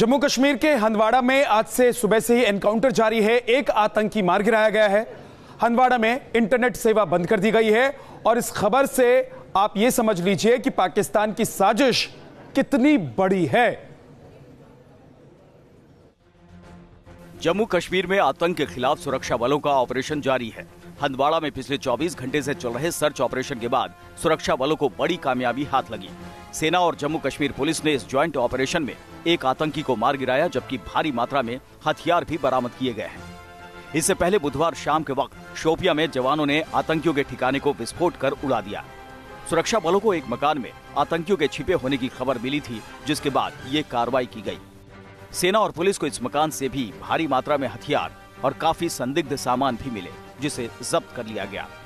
जम्मू कश्मीर के हंडवाड़ा में आज से सुबह से ही एनकाउंटर जारी है। एक आतंकी मार गिराया गया है। हंडवाड़ा में इंटरनेट सेवा बंद कर दी गई है और इस खबर से आप ये समझ लीजिए कि पाकिस्तान की साजिश कितनी बड़ी है। जम्मू कश्मीर में आतंक के खिलाफ सुरक्षा बलों का ऑपरेशन जारी है। हंडवाड़ा में पिछले 24 घंटे से चल रहे सर्च ऑपरेशन के बाद सुरक्षा बलों को बड़ी कामयाबी हाथ लगी। सेना और जम्मू कश्मीर पुलिस ने इस ज्वाइंट ऑपरेशन में एक आतंकी को मार गिराया, जबकि भारी मात्रा में हथियार भी बरामद किए गए हैं। इससे पहले बुधवार शाम के वक्त शोपिया में जवानों ने आतंकियों के ठिकाने को विस्फोट कर उड़ा दिया। सुरक्षा बलों को एक मकान में आतंकियों के छिपे होने की खबर मिली थी, जिसके बाद ये कार्रवाई की गई। सेना और पुलिस को इस मकान से भी भारी मात्रा में हथियार और काफी संदिग्ध सामान भी मिले, जिसे जब्त कर लिया गया।